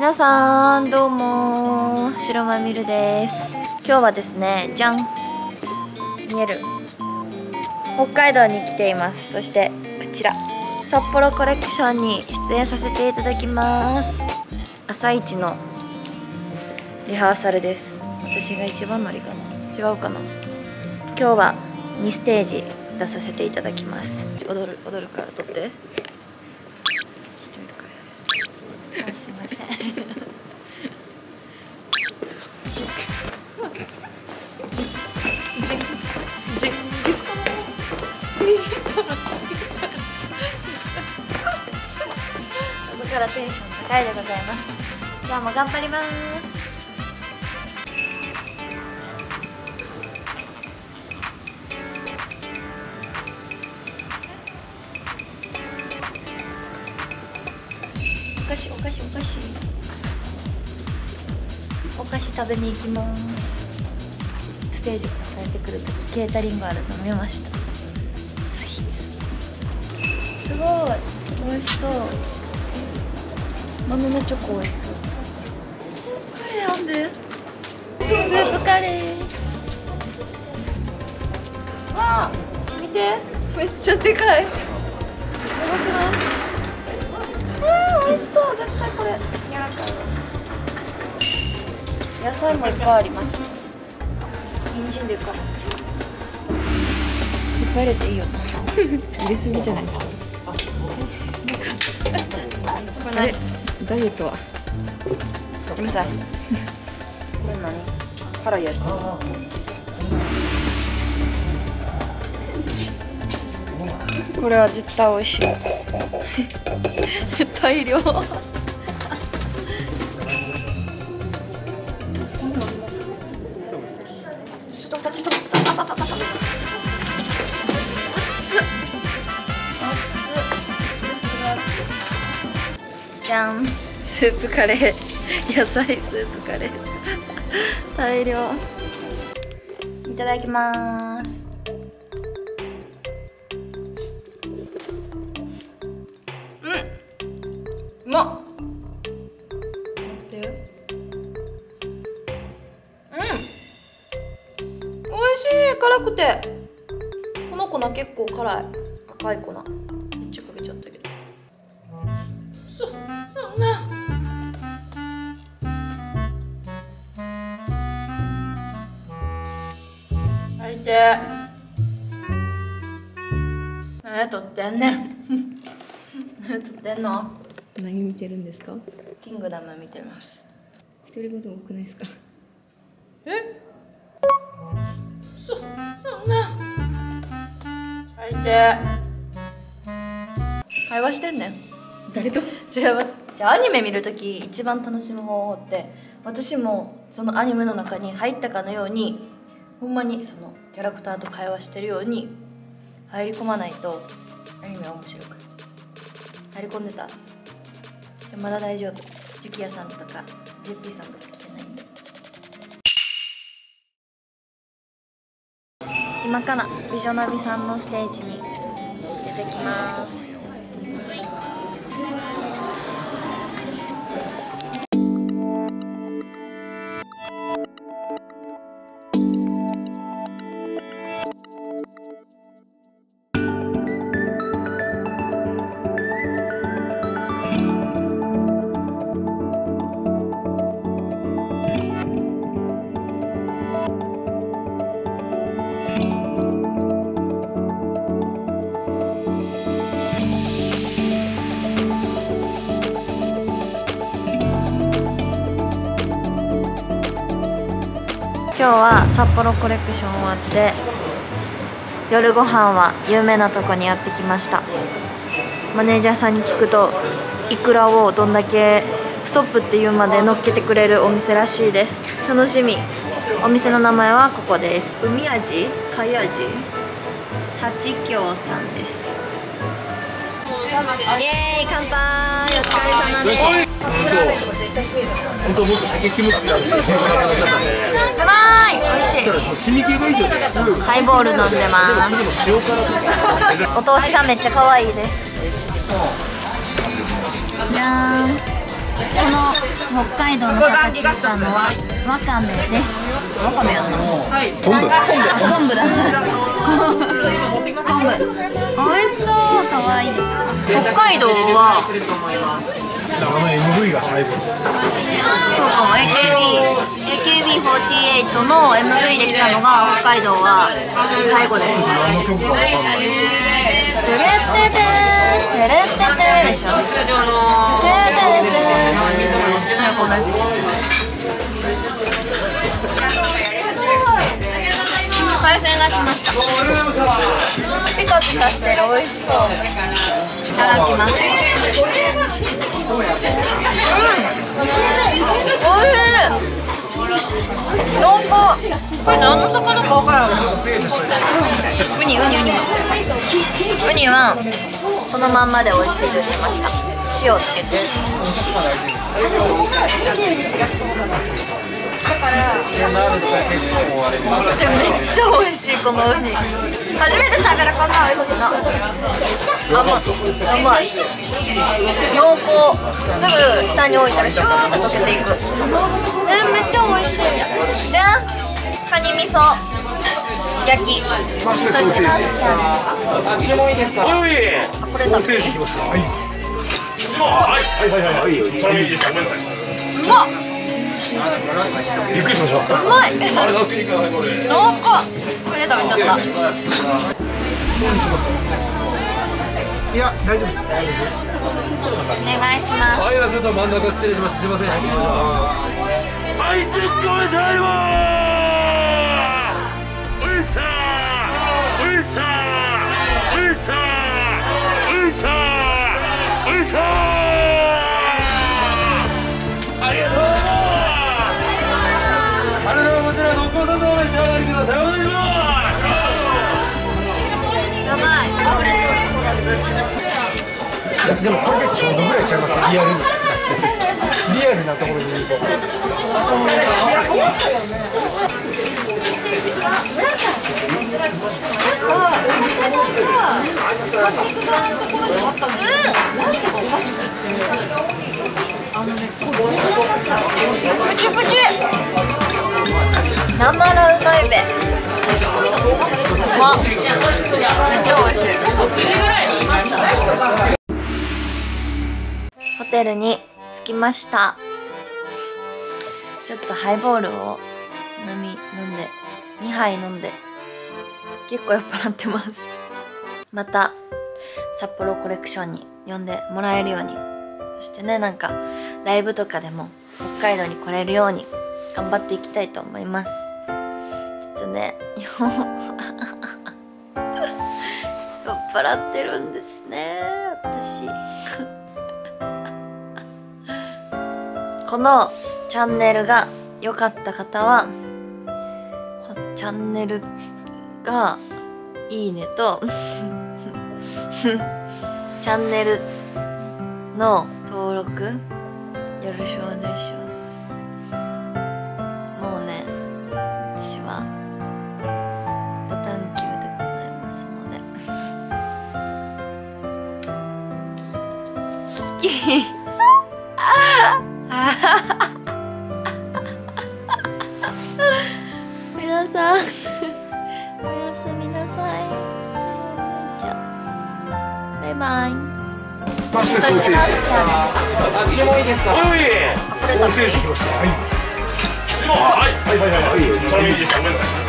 皆さんどうも、白まみるです。今日はですね、じゃん、見える、北海道に来ています。そしてこちら札幌コレクションに出演させていただきます。朝一のリハーサルです。私が一番乗りかな、違うかな。今日は2ステージ出させていただきます。踊るから撮って。すいません。ここからテンション高いでございます。今日も頑張ります。お菓子食べに行きます。ステージから帰ってくるときケータリングあるの見ました。スイーツすごい美味しそう。豆のチョコ美味しそう。スープカレーあんで、スープカレーわあ、見て、めっちゃでかい。やばくない？美味しそう。絶対これ柔らかい。野菜もいっぱいあります。人参でかい、いっぱい入れていいよ。入れすぎじゃないですか。あれダイエットはごめんなさい。これ何？辛いやつ。これは絶対美味しい。大量。じゃん、スープカレー、野菜スープカレー、大量。いただきます。うまっ、待って、うん、おいしい。辛くて、この粉結構辛い。赤い粉めっちゃかけちゃったけど、そんな最低。何撮ってんねん。何撮ってんの？何見てるんですか？キングダム見てます。独り言多くないですか？え？そんな。最低。会話してんねん。誰と？じゃあアニメ見るとき一番楽しむ方法って、私もそのアニメの中に入ったかのように、ほんまにそのキャラクターと会話してるように入り込まないとアニメは面白くない。入り込んでた。まだ大丈夫。ジュキヤさんとか JP さんとか来てないんで。今から美女ナビさんのステージに出てきます。今日は札幌コレクション終わって、夜ご飯は有名なとこにやってきました。マネージャーさんに聞くと、イクラをどんだけストップっていうまで乗っけてくれるお店らしいです。楽しみ。お店の名前はここです。海味貝味八京さんです。イエーイ、乾杯。お疲れ様です。本当もっと酒気持ちがすごい。ハイボール飲んでます。お通しがめっちゃ可愛いです。じゃーん。この北海道の形したのはわかめです。わかめやな。昆布昆布だ昆布美味しそう。かわいい。北海道はMV が最後。そうかも。 AKB48 の MV で来たのが北海道は最後です。テレテテテレテテでしょ。テレテテなるほどです。海鮮が来ました。ピカピカしてる。美味しそう。いただきます。うん。おいしい。濃厚。これ何の魚かわからない。ウニはそのまんまで美味しいと言ってました。塩をつけて。めっちゃ美味しい。このウニ初めて食べる。こんな美味しいの。甘い。濃厚。すぐ下に置いたらシューッと溶けていく。めっちゃ美味しい。じゃあカニ味噌焼き。もう味噌一番好きなんですか。注文いいですか。これ食べて。うまっ。びっくりしました。うまい。濃厚。これ食べちゃった。いや、大丈夫です。お願いします。はい、ちょっと真ん中失礼します。すみません。はい、絶好調よ。うっさー、うっさー、うっさー、うっさー、うっさー。ありがとうございます。あれではこちらご好みお召し上がりください。お願いします。やばい、あふれてます。でもこれでちょうどぐらいちゃいます。リアルにリアルなところで言うとプチプチ生ラウマイベ。あ、めっちゃ美味しい。ホテルに着きました。ちょっとハイボールを飲んで2杯飲んで結構酔っ払ってます。また札幌コレクションに呼んでもらえるように、そしてね、なんかライブとかでも北海道に来れるように頑張っていきたいと思います。ちょっとね、酔っ払ってるんですね、私。このチャンネルが良かった方は、このチャンネルがいいねとチャンネルの登録よろしくお願いします。皆さんおやすみなさい。じゃあバイバイ。マジで美味しいです。あ、注文いいですか。はい。これ食べて。はい。はいはいはいはい。